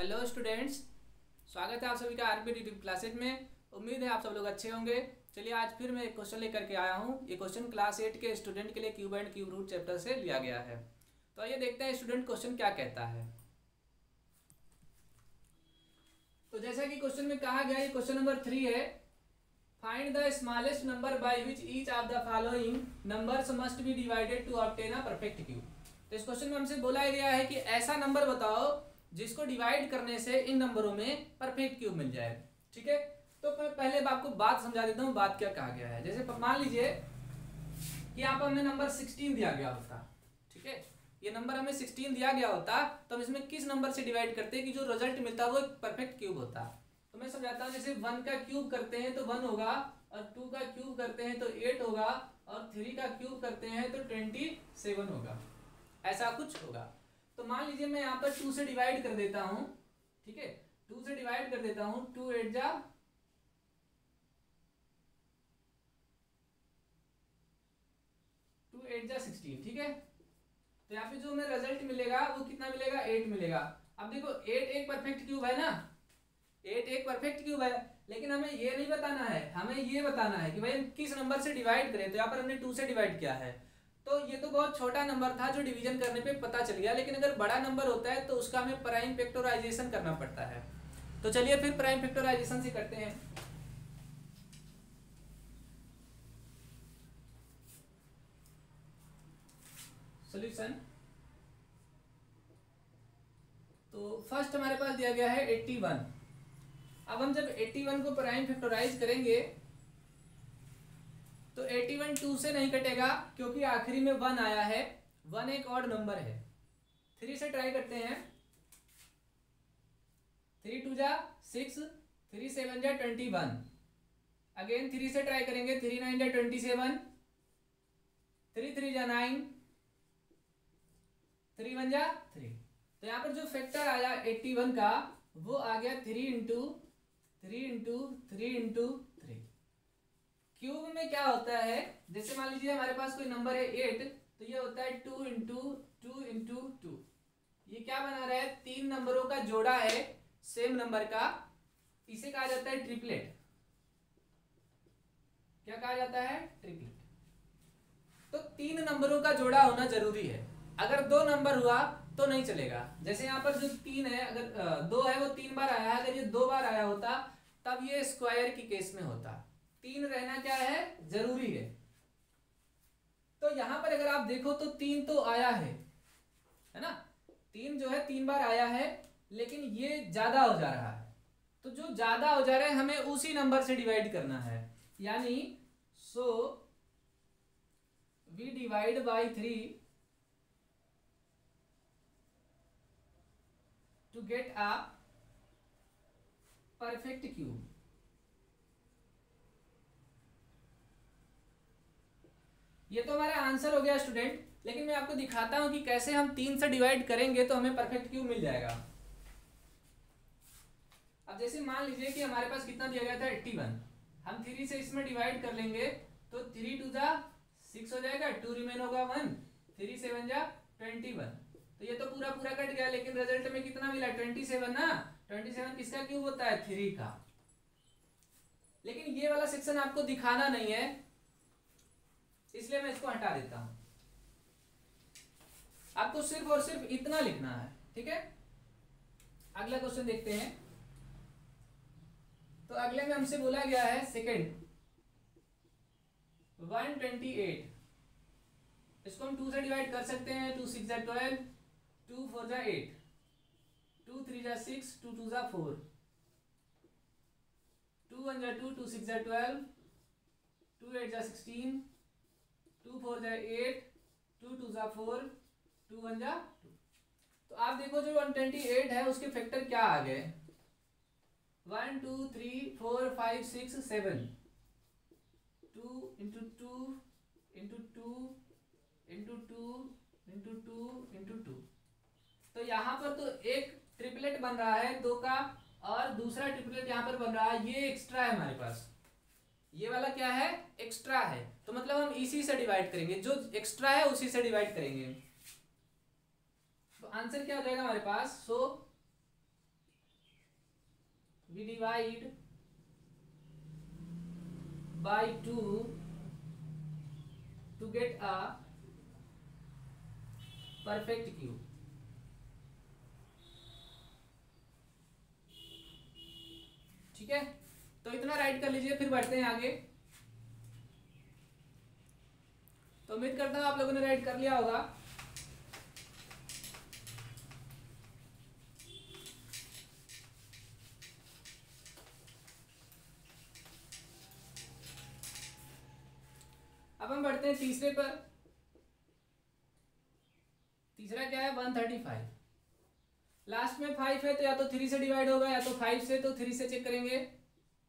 Hello students, स्वागत है आप सभी का RVeduTube क्लासेज में। उम्मीद है आप सब लोग अच्छे होंगे। चलिए आज फिर मैं एक क्वेश्चन लेकर के आया हूँ। ये क्वेश्चन क्लास 8 के स्टूडेंट के लिए cube and cube root chapter से लिया गया है। तो आइए देखते हैं स्टूडेंट क्वेश्चन क्या कहता है। तो जैसा कि क्वेश्चन में कहा गया, ये क्वेश्चन नंबर 3 है। Find the smallest number by which each of the following numbers must be divided to obtain a perfect cube. तो इस क्वेश्चन में हमसे बोला गया है कि ऐसा नंबर बताओ जिसको डिवाइड करने से इन नंबरों में परफेक्ट क्यूब मिल जाए। ठीक है, तो मैं पहले आपको बात समझा देता हूँ, बात क्या कहा गया है। जैसे मान लीजिए कि आप हमें नंबर 16 दिया गया होता, ठीक है, ये नंबर हमें 16 दिया गया होता, तो हम इसमें किस नंबर से डिवाइड करते हैं कि जो रिजल्ट मिलता है वो एक परफेक्ट क्यूब होता। तो मैं समझाता हूँ, जैसे 1 का क्यूब करते हैं तो 1 होगा, और 2 का क्यूब करते हैं तो 8 होगा, और 3 का क्यूब करते हैं तो 27 होगा, ऐसा कुछ होगा। तो मान लीजिए मैं यहाँ पर 2 से डिवाइड कर देता हूँ, ठीक है, 2 से डिवाइड कर देता हूँ, 2 8 जा 16, ठीक है। तो यहाँ पे जो हमें रिजल्ट मिलेगा वो कितना मिलेगा, 8 मिलेगा। अब देखो 8 एक परफेक्ट क्यूब है ना, 8 एक परफेक्ट क्यूब है, लेकिन हमें ये नहीं बताना है, हमें ये बताना है कि भाई हम किस नंबर से डिवाइड करें। तो यहाँ पर हमने 2 से डिवाइड किया है, तो ये तो बहुत छोटा नंबर था जो डिवीजन करने पे पता चल गया, लेकिन अगर बड़ा नंबर होता है तो उसका हमें प्राइम फैक्टराइजेशन करना पड़ता है। तो चलिए फिर प्राइम फैक्टराइजेशन से करते हैं। सॉल्यूशन तो फर्स्ट हमारे पास दिया गया है 81। अब हम जब 81 को प्राइम फैक्टराइज करेंगे तो 81 2 से नहीं कटेगा क्योंकि आखिरी में 1 आया है, 1 एक ऑड नंबर है। 3 से ट्राई करते हैं, 3 2 जा 6, 3 7 जा 21, अगेन 3 से ट्राई करेंगे, 3 9 जा 27, 3 3 जा 9, 3 1 जा 3। तो यहाँ पर जो फैक्टर आया 81 का वो आ गया 3 इंटू 3 इंटू 3 इंटू 3। क्यूब में क्या होता है, जैसे मान लीजिए हमारे पास कोई नंबर है 8, तो ये होता है 2 इंटू 2 इंटू 2। ये क्या बना रहा है, 3 नंबरों का जोड़ा है सेम नंबर का, इसे कहा जाता है ट्रिपलेट। क्या कहा जाता है, ट्रिपलेट। तो 3 नंबरों का जोड़ा होना जरूरी है, अगर 2 नंबर हुआ तो नहीं चलेगा। जैसे यहाँ पर जो 3 है, अगर 2 है वो 3 बार आया है, अगर ये 2 बार आया होता तब ये स्क्वायर की केस में होता। 3 रहना क्या है, जरूरी है। तो यहां पर अगर आप देखो तो 3 तो आया है ना, 3 जो है 3 बार आया है, लेकिन ये ज्यादा हो जा रहा है, तो जो ज्यादा हो जा रहा है हमें उसी नंबर से डिवाइड करना है। यानी so we divide by 3 to get a perfect cube. ये तो हमारा आंसर हो गया स्टूडेंट, लेकिन मैं आपको दिखाता हूं कि कैसे हम 3 से डिवाइड करेंगे तो हमें परफेक्ट क्यूब मिल जाएगा। अब जैसे मान लीजिए कि हमारे पास कितना दिया गया था, 81, हम 3 से इसमें डिवाइड कर लेंगे तो 3 2 जा 6 हो जाएगा, 2 रिमेन होगा 1, 3 7 जा 21। तो ये तो पूरा पूरा कट गया, लेकिन रिजल्ट में कितना मिला, 27 ना। 27 किसका क्यूब होता है, 3 का। लेकिन ये वाला सेक्शन आपको दिखाना नहीं है, इसलिए मैं इसको हटा देता हूं। आपको सिर्फ और सिर्फ इतना लिखना है, ठीक है। अगला क्वेश्चन देखते हैं। तो अगले में हमसे बोला गया है सेकंड 128, इसको हम 2 से डिवाइड कर सकते हैं, 2 6 जा 12, 2 4 जा 8, 2 3 जा 6, 2 2 जा 4, 2 1 जा 2, 2 6 जा 12, 2 8 जा 16, 2 4 जा 8, 2 2 जा 4, 2 1 जा 2। तो आप देखो जो 128 है उसके फैक्टर क्या आ गए, 1 2 3 4 5 6 7, 2 into 2 into 2 into 2 into 2 into 2। तो यहाँ पर तो एक ट्रिपलेट बन रहा है 2 का, और दूसरा ट्रिपलेट यहाँ पर बन रहा है, ये एक्स्ट्रा है हमारे पास, ये वाला क्या है, एक्स्ट्रा है। तो मतलब हम इसी से डिवाइड करेंगे, जो एक्स्ट्रा है उसी से डिवाइड करेंगे। तो आंसर क्या हो जाएगा हमारे पास, सो we divide by 2 to get a perfect cube. ठीक है, तो इतना राइट कर लीजिए, फिर बढ़ते हैं आगे। तो उम्मीद करता हूं आप लोगों ने राइट कर लिया होगा। अब हम बढ़ते हैं तीसरे पर। तीसरा क्या है, 135। लास्ट में 5 है, तो या तो 3 से डिवाइड होगा या तो 5 से। तो 3 से चेक करेंगे,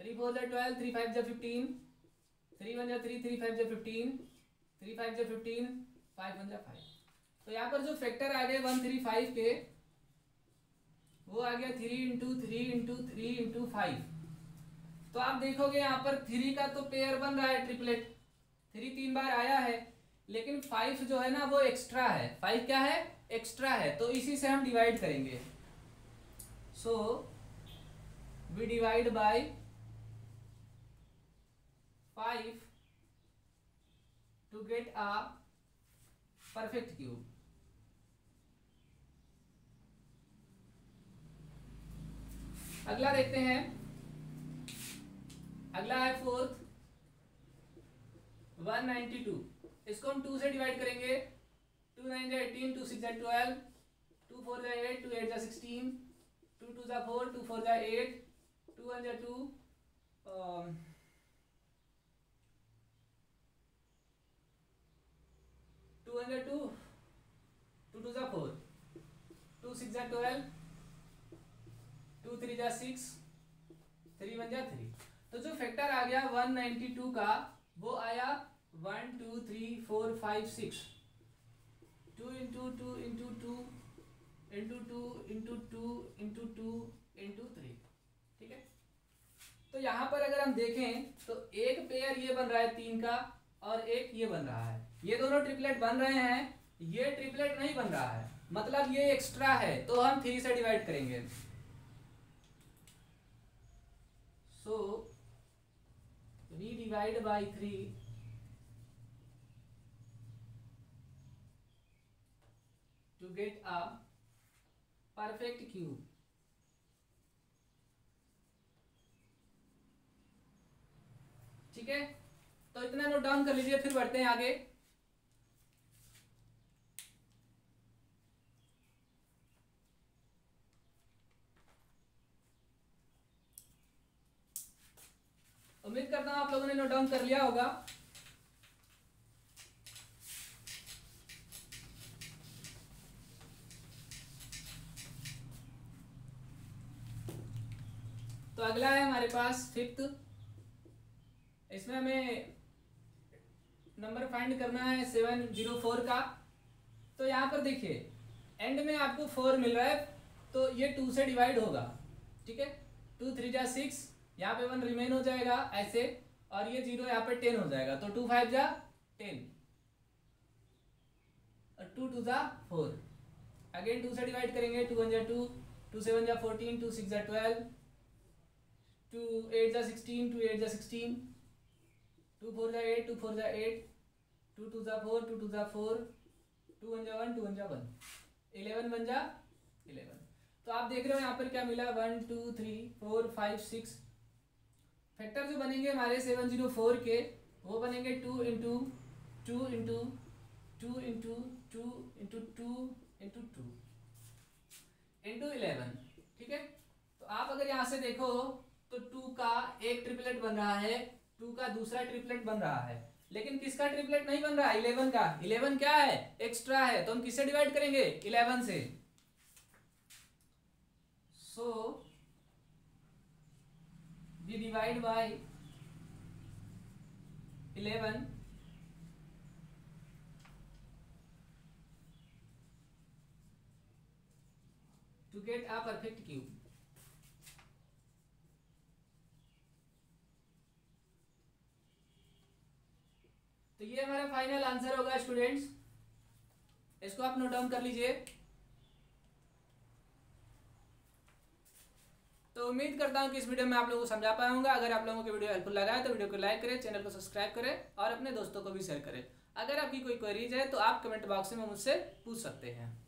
3 4 12, 3 5 15, 3 1 3, 3 5 15, 3 5 15, 5 1 5। तो यहाँ पर जो फैक्टर आ गए 135 के, वो आ गया 3 × 3 × 3 × 5। तो आप देखोगे यहाँ पर 3 का तो पेयर बन रहा है, ट्रिपलेट। 3 3 बार आया है, लेकिन 5 जो है ना वो एक्स्ट्रा है। 5 क्या है, एक्स्ट्रा है। तो इसी से हम डिवाइड करेंगे। So we divide by 5 to get a perfect cube. अगला देखते हैं। अगला है 4th, 192। इसको हम 2 से डिवाइड करेंगे। 2 9 18, 2 6 12, 2 4 8, 2 8 16, 2 2 4, 2 4 8, 2 1 2, 2 1 2, 2 2 4, 2 6 12, 2 3 6, 3 1 3। तो जो फैक्टर आ गया 192 का, वो आया 1 2 3 4 5 6। 2 × 2 × 2 × 2 × 2 × 2 × 2 × 3, ठीक है। तो यहाँ पर अगर हम देखें तो एक पेयर ये बन रहा है 3 का, और एक ये बन रहा है। ये दोनों ट्रिपलेट बन रहे हैं, ये ट्रिपलेट नहीं बन रहा है, मतलब ये एक्स्ट्रा है। तो हम 3 से डिवाइड करेंगे। So we divide by 3 to get a perfect cube. ठीक है, तो इतना नोट डाउन कर लीजिए, फिर बढ़ते हैं आगे। उम्मीद करता हूं आप लोगों ने नोट डाउन कर लिया होगा। तो अगला है हमारे पास 5th। इसमें हमें नंबर फाइंड करना है 704 का। तो यहाँ पर देखिए, एंड में आपको 4 मिल रहा है, तो ये 2 से डिवाइड होगा। ठीक है, 2 3 6, यहाँ पे 1 रिमेन हो जाएगा ऐसे, और ये 0 यहाँ पे 10 हो जाएगा। तो 2 5 10, और 2 2 4। अगेन 2 से डिवाइड करेंगे। 2 1 2, 2 7 14, 2 6 12, 2 8 16, 2 8 16, 2 4 8, 2 4 8, 2 2 4, 2 2 4, 2 1 1, 2 1 1, 11 1 11। तो आप देख रहे हो यहाँ पर क्या मिला, 1 2 3 4 5 6। फैक्टर जो बनेंगे हमारे 704 के, वो बनेंगे 2 × 2 × 2 × 2 × 2 × 2 × 2 × 11। ठीक है, तो आप अगर यहाँ से देखो तो 2 का एक ट्रिपलेट बन रहा है, 2 का दूसरा ट्रिपलेट बन रहा है, लेकिन किसका ट्रिपलेट नहीं बन रहा है, 11 का। 11 क्या है, एक्स्ट्रा है। तो हम किससे डिवाइड करेंगे, 11 से। सो we divide by 11 to get a perfect cube. तो ये हमारा फाइनल आंसर होगा स्टूडेंट्स। इसको आप नोट डाउन कर लीजिए। तो उम्मीद करता हूँ कि इस वीडियो में आप लोगों को समझा पाया होगा। अगर आप लोगों को वीडियो हेल्पफुल लगा है तो वीडियो को लाइक करें, चैनल को सब्सक्राइब करें और अपने दोस्तों को भी शेयर करें। अगर आपकी कोई क्वेरीज है तो आप कमेंट बॉक्स में मुझसे पूछ सकते हैं।